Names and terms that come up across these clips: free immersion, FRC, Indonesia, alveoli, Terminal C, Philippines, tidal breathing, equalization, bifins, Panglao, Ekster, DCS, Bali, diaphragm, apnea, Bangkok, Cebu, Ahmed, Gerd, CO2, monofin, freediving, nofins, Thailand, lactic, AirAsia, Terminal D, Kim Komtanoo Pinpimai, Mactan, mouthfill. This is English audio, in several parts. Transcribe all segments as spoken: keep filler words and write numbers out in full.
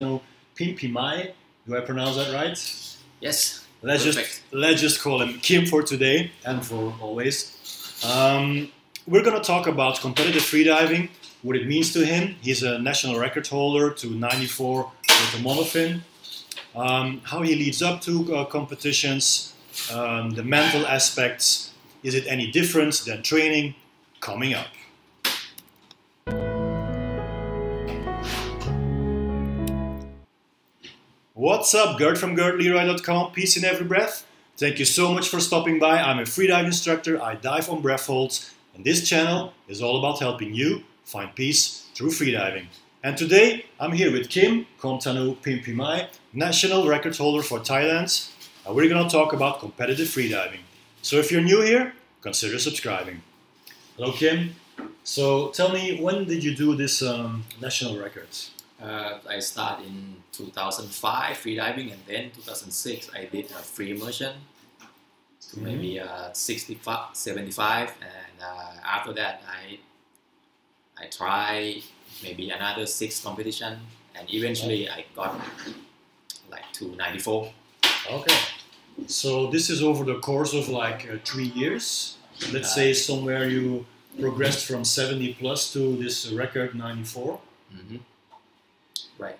Komtanoo Pinpimai. Do I pronounce that right? Yes. Let's Perfect. just let's just call him Kim for today and for always. Um, we're gonna talk about competitive freediving, what it means to him. He's a national record holder to ninety-four with the monofin. Um, how he leads up to uh, competitions, um, the mental aspects. Is it any different than training? Coming up. What's up, Gerd from gerd leroy dot com, peace in every breath. Thank you so much for stopping by. I'm a freedive instructor, I dive on breath holds, and this channel is all about helping you find peace through freediving. And today, I'm here with Kim Komtanoo Pinpimai, national record holder for Thailand, and we're gonna talk about competitive freediving. So if you're new here, consider subscribing. Hello, Kim. So tell me, when did you do this um, national records? Uh, I started in two thousand five freediving, and then two thousand six I did a free immersion to mm-hmm. maybe uh, sixty-five, seventy-five, and uh, after that I I tried maybe another six competition, and eventually I got like to ninety-four. Okay, so this is over the course of like uh, three years. Let's uh, say somewhere you progressed from seventy plus to this record ninety-four. Mm-hmm. Right.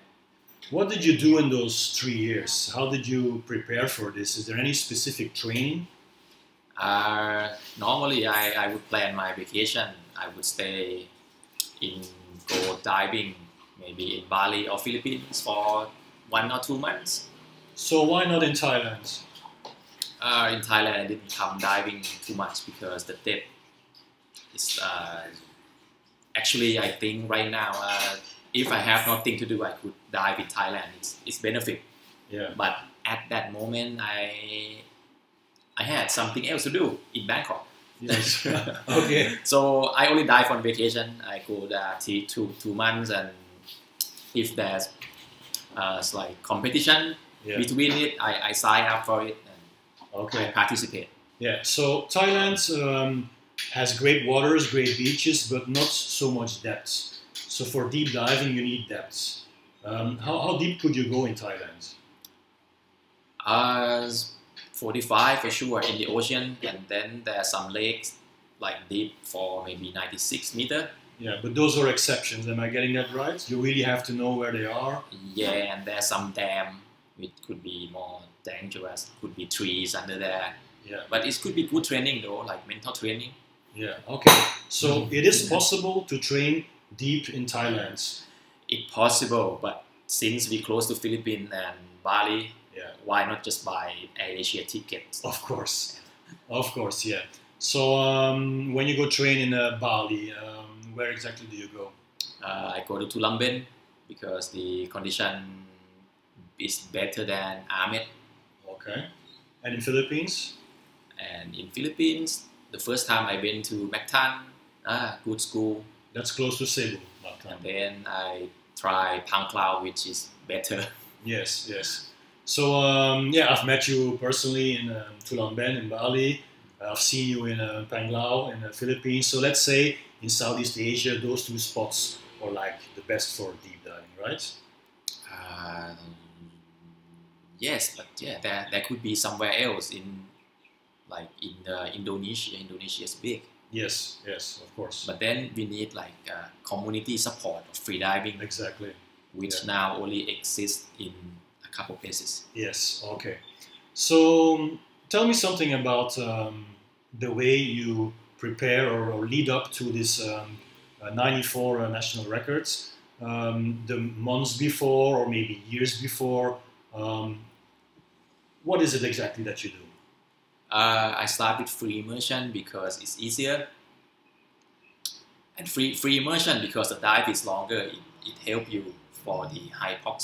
What did you do in those three years? How did you prepare for this? Is there any specific training? Uh, normally, I, I would plan my vacation. I would stay in, go diving, maybe in Bali or Philippines for one or two months. So why not in Thailand? Uh, in Thailand, I didn't come diving too much because the depth is... Uh, actually, I think right now... Uh, If I have nothing to do, I could dive in Thailand. It's, it's benefit. Yeah. But at that moment, I I had something else to do in Bangkok. Yes. Okay. So I only dive on vacation. I could uh, take two two months, and if there's uh, like competition yeah. between it, I, I sign up for it and okay. I participate. Yeah. So Thailand um, has great waters, great beaches, but not so much depth. So for deep diving, you need depths. Um, how, how deep could you go in Thailand? Uh, forty-five for sure in the ocean, and then there are some lakes like deep for maybe ninety-six meter. Yeah, but those are exceptions. Am I getting that right? You really have to know where they are. Yeah, and there's some dam. It could be more dangerous. Could be trees under there. Yeah. But it could be good training though, like mental training. Yeah. Okay. So it is possible to train deep in Thailand? It's possible, but since we're close to Philippines and Bali, yeah. why not just buy AirAsia tickets? Of course, of course, yeah. So um, when you go train in uh, Bali, um, where exactly do you go? Uh, I go to Tulamben because the condition is better than Ahmed. Okay. And in Philippines? And in Philippines, the first time I went to Mactan, ah, good school. That's close to Cebu. And then I try Panglao, which is better. Yes, yes. So, um, yeah, I've met you personally in um, Tulamben in Bali. I've seen you in uh, Panglao in the Philippines. So let's say in Southeast Asia, those two spots are like the best for deep diving, right? Um, yes, but yeah, there, there could be somewhere else in, like in uh, Indonesia. Indonesia is big. Yes, yes, of course. But then we need like uh, community support of freediving. Exactly. Which yeah. now only exists in a couple places. Yes, okay. So um, tell me something about um, the way you prepare or, or lead up to this um, uh, ninety-four uh, national records. Um, the months before or maybe years before, um, what is it exactly that you do? Uh, I started free immersion because it's easier, and free free immersion because the dive is longer. It, it helps you for the hypox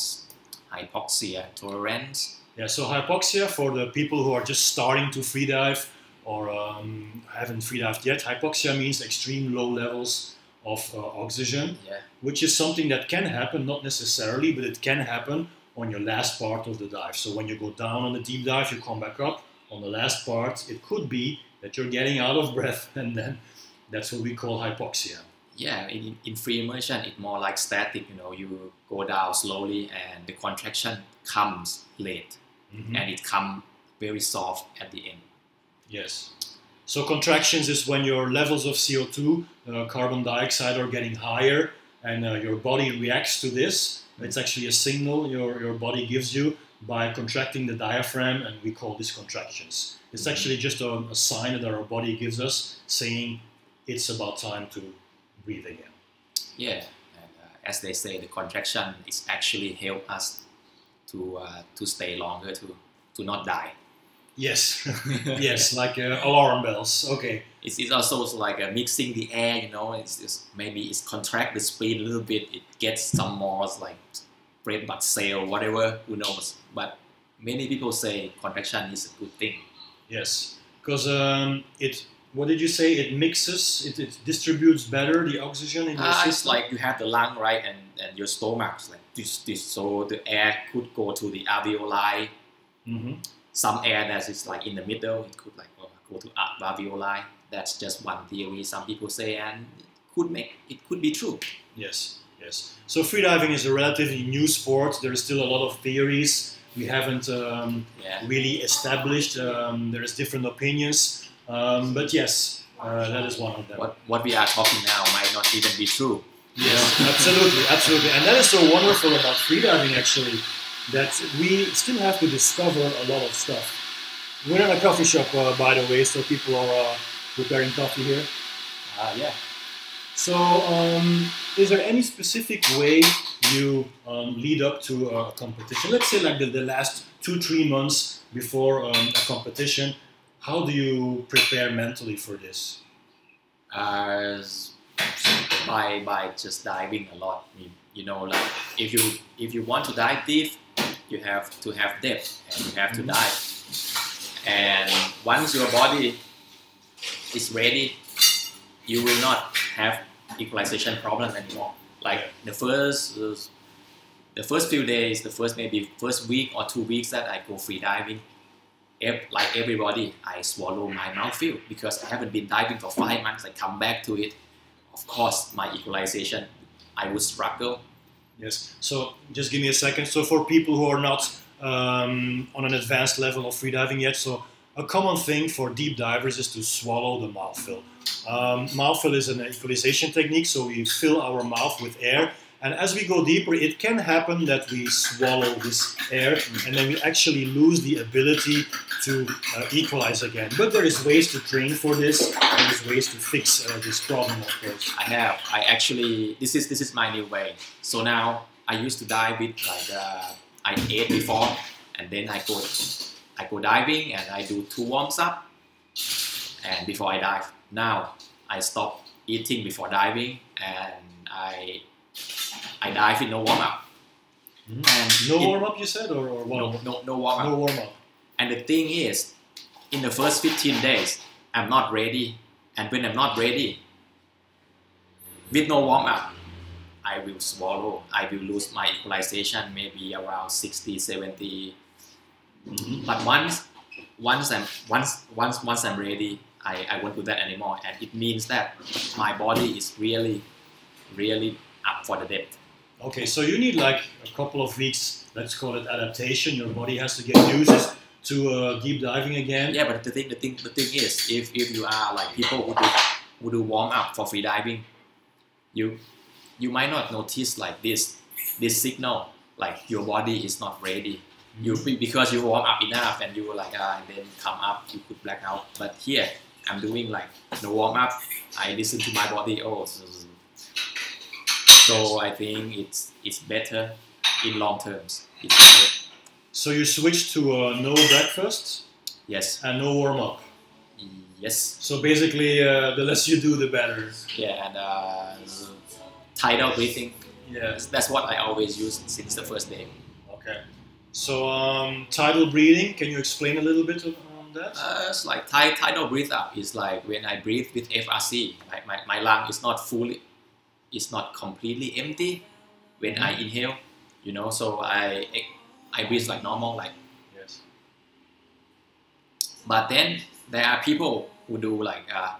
hypoxia tolerance. Yeah. So hypoxia for the people who are just starting to free dive or um, haven't free dived yet. Hypoxia means extreme low levels of uh, oxygen, yeah. which is something that can happen, not necessarily, but it can happen on your last part of the dive. So when you go down on the deep dive, you come back up. On the last part, it could be that you're getting out of breath, and then that's what we call hypoxia. Yeah, in, in free immersion, it's more like static, you know, you go down slowly and the contraction comes late, mm-hmm. and it comes very soft at the end. Yes. So contractions is when your levels of C O two, uh, carbon dioxide, are getting higher and uh, your body reacts to this. It's actually a signal your, your body gives you by contracting the diaphragm, and we call this contractions. It's mm-hmm. actually just a, a sign that our body gives us saying it's about time to breathe again. Yeah, and, uh, as they say, the contraction is actually help us to, uh, to stay longer, to, to not die. Yes, yes, like uh, alarm bells. Okay. It's, it's also like uh, mixing the air, you know. It's just maybe it's contract the speed a little bit. It gets some more like red blood cell, whatever. Who knows? But many people say contraction is a good thing. Yes, because um, it. What did you say? It mixes. It, it distributes better the oxygen in your uh, system. It's like you have the lung, right, and and your stomach is like this, this. So the air could go to the alveoli. Mm-hmm. Some air that is like in the middle, it could like go to alveoli. That's just one theory some people say, and it could make it could be true. Yes, yes. So freediving is a relatively new sport. There is still a lot of theories we haven't um, yeah. really established. Um, there is different opinions, um, but yes, uh, that is one of them. What what we are talking now might not even be true. Yes, yeah, absolutely, absolutely. And that is so wonderful about freediving, actually. That we still have to discover a lot of stuff. We're in a coffee shop, uh, by the way, so people are uh, preparing coffee here. Ah, uh, yeah. So, um, is there any specific way you um, lead up to a competition? Let's say like the, the last two, three months before um, a competition. How do you prepare mentally for this? Uh, by, by just diving a lot. You know, like if you, if you want to dive deep, you have to have depth and you have to dive. And once your body is ready, you will not have equalization problem anymore. Like the first, the first few days, the first maybe first week or two weeks that I go free diving, like everybody, I swallow my mouthfeel because I haven't been diving for five months. I come back to it. Of course, my equalization, I would struggle. Yes. So just give me a second. So for people who are not um, on an advanced level of freediving yet, so a common thing for deep divers is to swallow the mouthfeel. Um, mouthfeel is an equalization technique, so we fill our mouth with air. And as we go deeper, it can happen that we swallow this air, and then we actually lose the ability to uh, equalize again. But there is ways to train for this. There is ways to fix uh, this problem, of course. I have. I actually. This is this is my new way. So now I used to dive with like uh, I ate before, and then I go I go diving and I do two warms up, and before I dive. Now I stop eating before diving, and I. I dive in no warm-up. Mm-hmm. No warm-up you said? Or, or warm-up? No, no, no warm-up. No warm-up. And the thing is, in the first fifteen days, I'm not ready. And when I'm not ready, with no warm-up, I will swallow. I will lose my equalization maybe around sixty, seventy. Mm-hmm. But once, once, I'm, once, once, once I'm ready, I, I won't do that anymore. And it means that my body is really, really up for the depth. Okay, so you need like a couple of weeks, let's call it adaptation. Your body has to get used to uh, deep diving again. Yeah, but the thing, the thing, the thing is, if, if you are like people who do, who do warm up for free diving, you you might not notice like this this signal, like your body is not ready. You because you warm up enough and you were like ah, and then come up, you could black out. But here I'm doing like the warm up. I listen to my body. Oh. So, So I think it's it's better in long terms. It's better. So you switched to uh, no breakfast? Yes. And no warm-up? Yes. So basically, uh, the less you do, the better. Yeah, and uh, tidal breathing. Yeah. That's what I always use since the first day. Okay. So um, tidal breathing, can you explain a little bit on that? Uh, it's like tidal breathe-up is like when I breathe with F R C. Like my, my lung is not fully... It's not completely empty when I inhale, you know. So I I breathe like normal, like. Yes. But then there are people who do like, uh,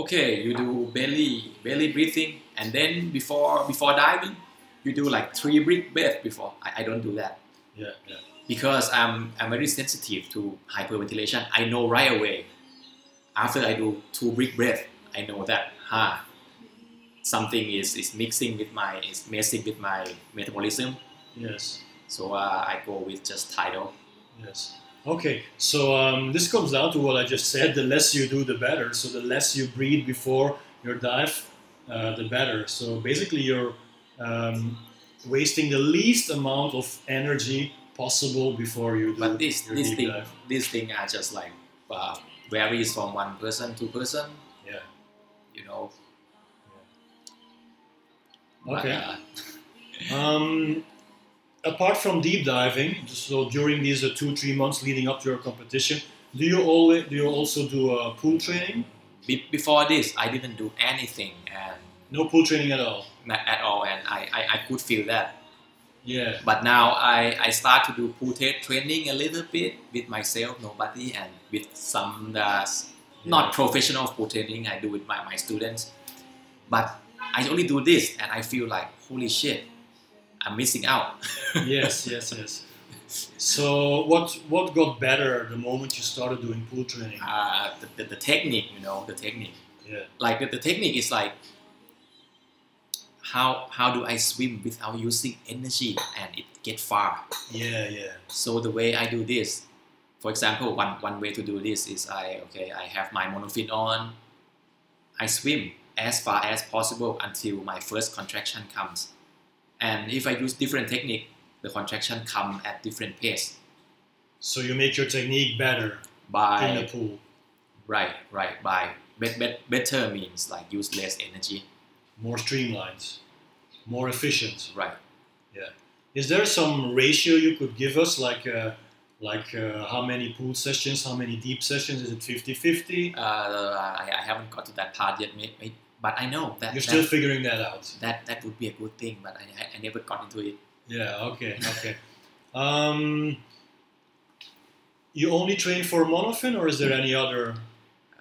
okay, you do belly belly breathing And then before before diving, you do like three big breaths before. I, I don't do that. Yeah, yeah. Because I'm I'm very sensitive to hyperventilation. I know right away. After I do two big breaths, I know that ha, something is is mixing with my is messing with my metabolism. Yes. So uh, I go with just tidal. Yes. Okay, so um, this comes down to what I just said, the less you do, the better. So the less you breathe before your dive, uh, the better. So basically you're um, wasting the least amount of energy possible before you do but this, your this deep thing, dive. These things are just like, uh, varies from one person to person. Yeah. You know. Yeah. Okay. But, uh, um, apart from deep diving, so during these uh, two, three months leading up to your competition, do you always do you also do uh, pool training? Be before this, I didn't do anything, and no pool training at all. Not at all, and I, I, I could feel that. Yeah. But now I, I start to do pool training a little bit with myself, nobody, and with some that's yeah. not professional pool training. I do with my my students, but I only do this, and I feel like holy shit. I'm missing out. Yes, yes, yes. So what what got better the moment you started doing pool training? Uh, the, the, the technique, you know, the technique. Yeah. Like the, the technique is like, how how do I swim without using energy and it get far? Yeah, yeah. So the way I do this, for example, one, one way to do this is I, okay, I have my monofin on. I swim as far as possible until my first contraction comes. And if I use different technique, the contraction come at different pace. So you make your technique better by in the pool. Right, right. By bet, bet, better means like use less energy, more streamlined, more efficient. Right. Yeah. Is there some ratio you could give us, like uh, like uh, how many pool sessions, how many deep sessions? Is it fifty fifty? Uh, I, I haven't got to that part yet, mate. But I know that you're still that, figuring that out. That that would be a good thing, but I I never got into it. Yeah. Okay. Okay. um, you only train for monofin, or is there any other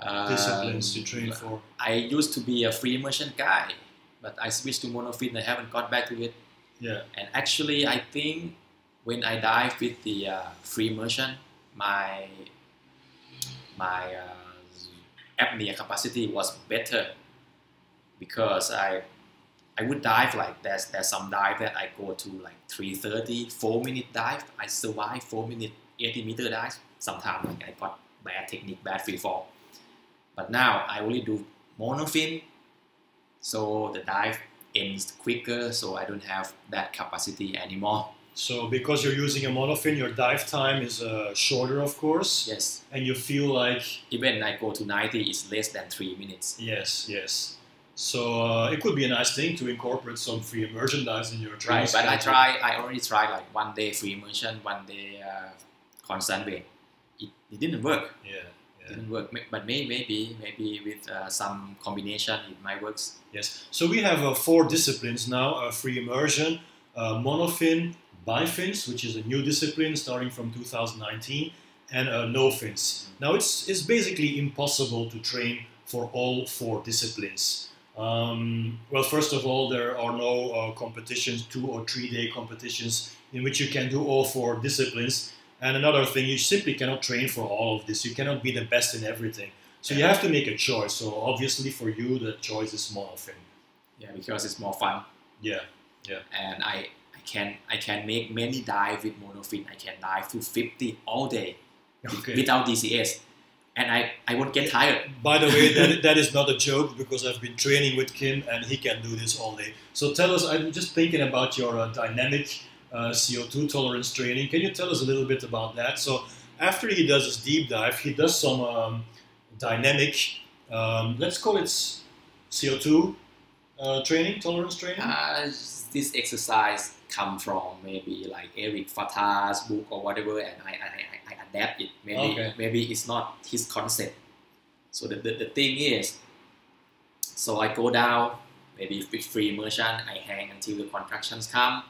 um, disciplines you train for? I used to be a free immersion guy, but I switched to monofin. I haven't got back to it. Yeah. And actually, I think when I dive with the uh, free immersion, my my uh, apnea capacity was better. Because I, I would dive like there's there's some dive that I go to like three thirty, four minute dive. I survive four minute eighty meter dive. Sometimes like I got bad technique, bad free fall. But now I only do monofin, so the dive ends quicker. So I don't have that capacity anymore. So because you're using a monofin, your dive time is uh, shorter, of course. Yes. And you feel like even I go to ninety, it's less than three minutes. Yes. Yes. So uh, it could be a nice thing to incorporate some free immersion dives in your training. Right, but I try. I already tried like one day free immersion, one day uh, constant weight. It, it didn't work. Yeah, yeah. It didn't work. But may, maybe, maybe with uh, some combination, it might work. Yes. So we have uh, four disciplines now: uh, free immersion, uh, monofin, bifins, which is a new discipline starting from two thousand nineteen, and uh, nofins. Mm-hmm. Now it's it's basically impossible to train for all four disciplines. Um, well, first of all, there are no uh, competitions, two or three day competitions in which you can do all four disciplines. And another thing, you simply cannot train for all of this. You cannot be the best in everything. So you have to make a choice. So obviously for you, the choice is monofin. Yeah, because it's more fun. Yeah, yeah. And I, I can, I can make many dive with monofin. I can dive to fifty all day okay. without D C S. And I, I won't get tired. By the way, that, that is not a joke because I've been training with Kim and he can do this all day. So tell us, I'm just thinking about your uh, dynamic uh, C O two tolerance training. Can you tell us a little bit about that? So after he does his deep dive, he does some um, dynamic, um, let's call it C O two uh, training, tolerance training? Uh, this exercise come from maybe like Eric Fatah's book or whatever, and I, I, I adapt it. Maybe okay. maybe it's not his concept. So the, the, the thing is, so I go down, maybe with free immersion, I hang until the contractions come,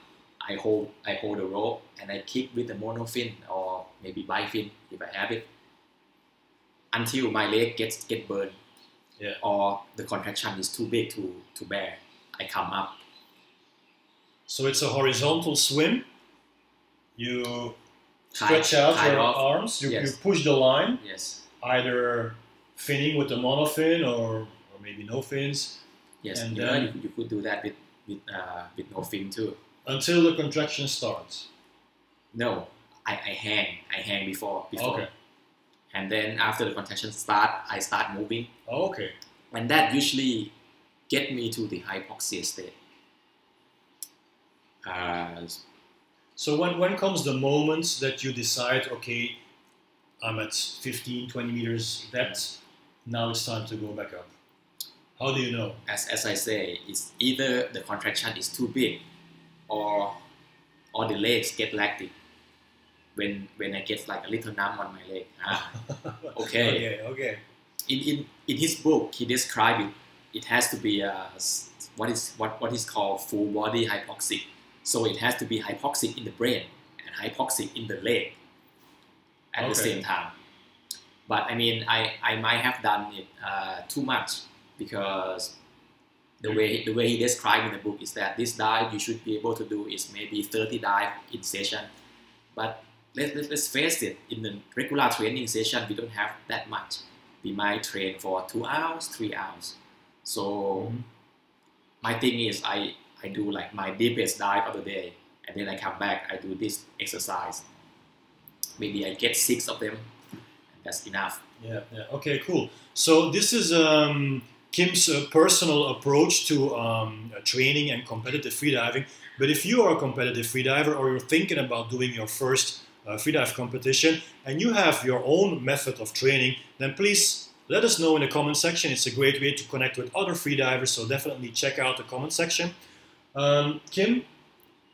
I hold I hold the rope, and I kick with the monofin or maybe bifin if I have it, until my leg gets get burned, yeah. or the contraction is too big to, to bear. I come up. So it's a horizontal swim. You stretch high, out high your off. arms, you, yes. you push the line, yes. either finning with the monofin or, or maybe no fins. Yes, and you, then know, you, you could do that with, with, uh, with no fin too. Until the contraction starts? No, I, I hang. I hang before. before. Okay. And then after the contraction starts, I start moving. Oh, okay. And that usually gets me to the hypoxia state. Uh, So when, when comes the moments that you decide, okay, I'm at fifteen, twenty meters depth, now it's time to go back up? How do you know? As, as I say, it's either the contraction is too big or, or the legs get lactic. When, when I get like a little numb on my leg. Ah, okay. okay, okay. In, in, in his book, he described it, it has to be a, what, is, what, what is called full body hypoxic. So it has to be hypoxic in the brain and hypoxic in the leg at okay. the same time. But I mean, I, I might have done it uh, too much, because the way, the way he described in the book is that this dive you should be able to do is maybe thirty dives in session. But let, let, let's face it, in the regular training session, we don't have that much. We might train for two hours, three hours. So mm-hmm. my thing is, I... I do like my deepest dive of the day, and then I come back, I do this exercise. Maybe I get six of them, and that's enough. Yeah, yeah. Okay, cool. So this is um, Kim's uh, personal approach to um, training and competitive freediving. But if you are a competitive freediver, or you're thinking about doing your first uh, freedive competition, and you have your own method of training, then please let us know in the comment section. It's a great way to connect with other freedivers, so definitely check out the comment section. Um, Kim,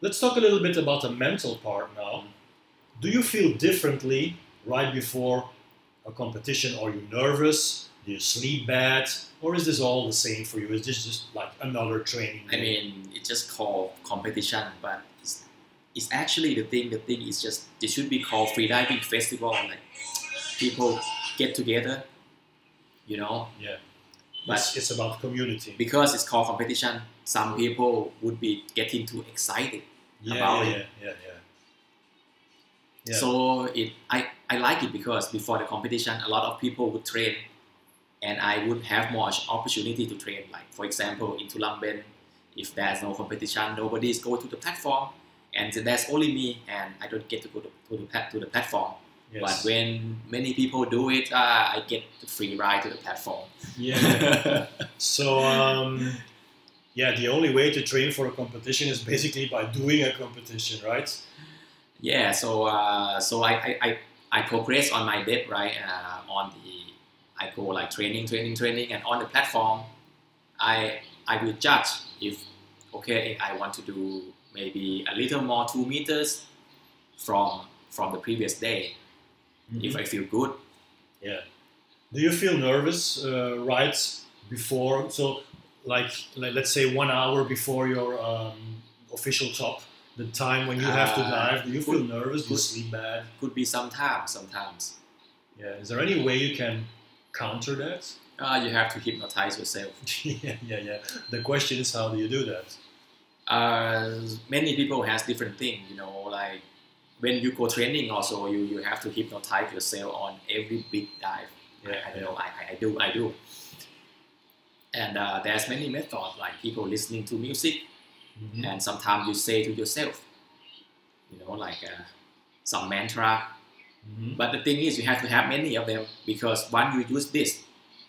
let's talk a little bit about the mental part now. Do you feel differently right before a competition? Are you nervous? Do you sleep bad? Or is this all the same for you? Is this just like another training? I mean, it's just called competition, but it's, it's actually the thing, the thing is just, it should be called freediving festival. Like people get together, you know? Yeah. But it's, it's about community. Because it's called competition, some people would be getting too excited yeah, about yeah, it. Yeah, yeah, yeah. So it, I, I like it because before the competition, a lot of people would train, and I would have more opportunity to train. Like, for example, in Tulamben, if there's no competition, nobody's going to the platform, and that's only me, and I don't get to go to, to, the, to the platform. Yes. But when many people do it, uh, I get the free ride to the platform. Yeah. So, um, yeah, the only way to train for a competition is basically by doing a competition, right? Yeah. So, uh, so I, I, I, I progress on my depth, right? Uh, on the, I go like training, training, training, and on the platform, I, I will judge if okay, I want to do maybe a little more two meters from from the previous day. Mm-hmm. If I feel good. Yeah. Do you feel nervous uh, right before? So like, like, let's say one hour before your um, official top, the time when you uh, have to dive, do you could, feel nervous? Could, do you sleep bad? Could be sometimes, sometimes. Yeah. Is there any way you can counter that? Uh, you have to hypnotize yourself. yeah, yeah, yeah. The question is, how do you do that? Uh, many people has different things, you know, like, when you go training also, you, you have to hypnotize yourself on every big dive. Yeah, I, I don't yeah. know, I, I do, I do. And uh, there's many methods, like people listening to music, mm-hmm. and sometimes you say to yourself, you know, like uh, some mantra. Mm-hmm. But the thing is, you have to have many of them, because when you use this,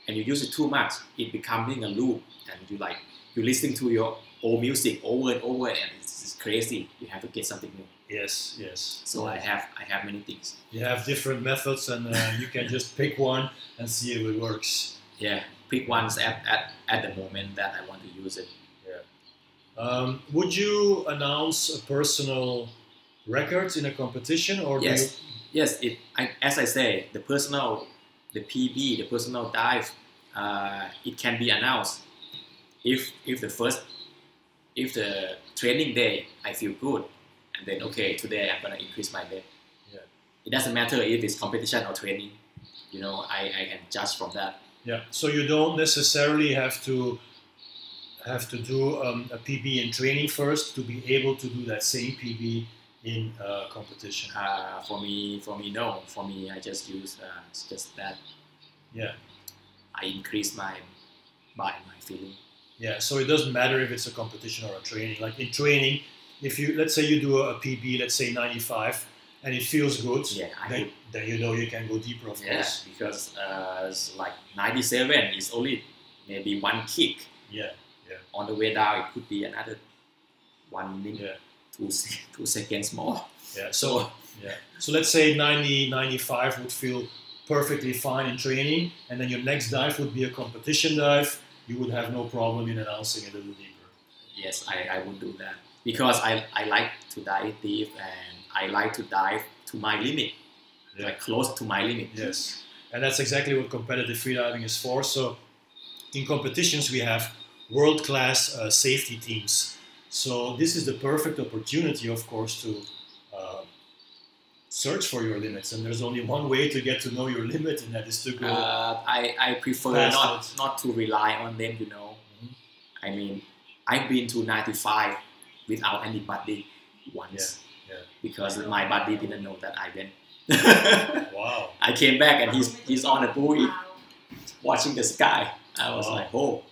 and you use it too much, it becoming a loop, and you like, you listening to your old music over and over, and it's, it's crazy. You have to get something new. Yes, yes. So I have I have many things. You have different methods, and uh, you can just pick one and see if it works. Yeah, pick ones at, at, at the moment that I want to use it. Yeah. Um, would you announce a personal record in a competition, or yes, do you... yes. It I, as I say, the personal, the P B, the personal dive, uh, it can be announced if if the first if the training day I feel good. And then, okay, today I'm going to increase my depth. Yeah. It doesn't matter if it's competition or training. You know, I, I can judge from that. Yeah. So you don't necessarily have to have to do um, a P B in training first to be able to do that same P B in uh, competition? Uh, for me, for me, no. For me, I just use uh, it's just that. Yeah. I increase my by my feeling. Yeah. So it doesn't matter if it's a competition or a training. Like in training, if you let's say you do a P B, let's say ninety-five, and it feels good. Yeah. Then, then you know you can go deeper, of yeah, course. Because uh, like ninety-seven is only maybe one kick. Yeah. Yeah. On the way down, it could be another one minute. Yeah. Two, two seconds more. Yeah. So yeah. So let's say ninety, ninety-five would feel perfectly fine in training, and then your next dive would be a competition dive. You would have no problem in announcing it a little deeper. Yes, I, I would do that because I, I like to dive deep and I like to dive to my limit, yeah, like close to my limit. Yes, and that's exactly what competitive freediving is for. So in competitions we have world-class uh, safety teams. So this is the perfect opportunity, of course, to uh, search for your limits. And there's only one way to get to know your limit, and that is to go. Uh, I I prefer not it. not to rely on them. You know, mm-hmm. I mean, I've been to ninety-five without anybody once, yeah, yeah, because my buddy didn't know that I went. Wow! I came back and he's he's on a buoy, watching the sky. I was wow. like, oh.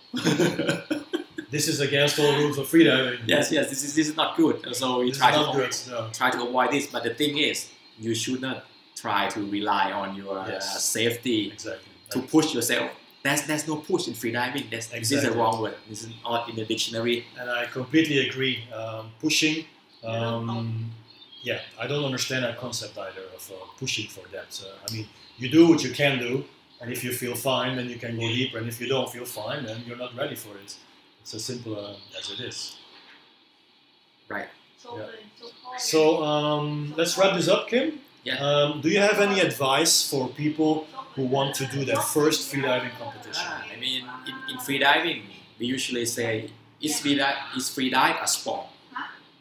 This is against all rules of freediving. Yes, yes, this is, this is not good. So we try to, good, no. try to avoid this. But the thing is, you should not try to rely on your yes. uh, safety exactly. to push yourself. There's, there's no push in freediving. That's, exactly. This is the wrong word. This is not in the dictionary. And I completely agree. Um, pushing, um, yeah, I don't understand that concept either of uh, pushing for that. Uh, I mean, you do what you can do. And if you feel fine, then you can go deeper. And if you don't feel fine, then you're not ready for it. It's as simple uh, as it is. Right. So, yeah. so um, let's wrap this up, Kim. Yeah. Um, do you have any advice for people who want to do their first freediving competition? Ah, I mean, in, in freediving, we usually say, is freedive, is freedive a sport?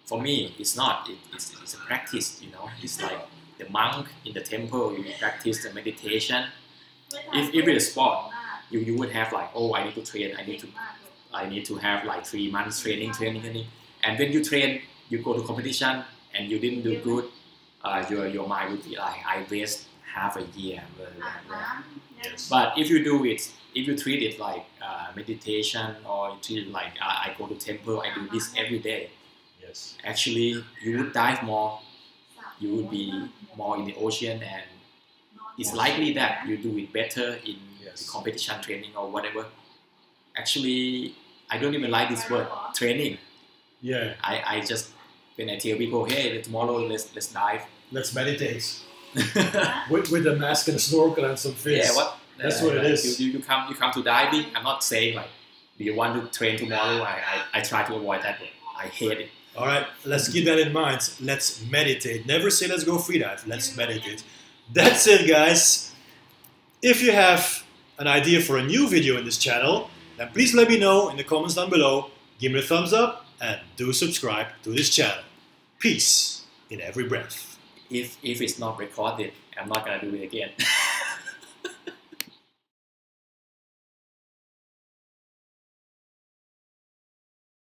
For me, it's not. It, it's, it's a practice, you know. It's like the monk in the temple, you practice the meditation. If, if it's a sport, you, you would have like, oh, I need to train, I need to... I need to have like three months training, training, training. And when you train, you go to competition and you didn't do good, uh, your, your mind would be like, I waste half a year. Blah, blah, blah. Yes. But if you do it, if you treat it like uh, meditation or you treat it like uh, I go to temple, I do this every day. Yes. Actually, you would dive more, you would be more in the ocean, and it's likely that you do it better in yes. the competition training or whatever. Actually, I don't even like this word, training. Yeah. I, I just, when I tell people, hey, tomorrow let's let's dive. Let's meditate. with, with a mask and a snorkel and some fish. Yeah, what? That's uh, what it is. You, you, come, you come to diving, I'm not saying like, do you want to train tomorrow? I, I, I try to avoid that, but I hate it. All right, let's keep that in mind. Let's meditate. Never say let's go free dive. Let's meditate. That's it, guys. If you have an idea for a new video in this channel, then please let me know in the comments down below, give me a thumbs up, and do subscribe to this channel. Peace in every breath. If, if it's not recorded, I'm not gonna do it again.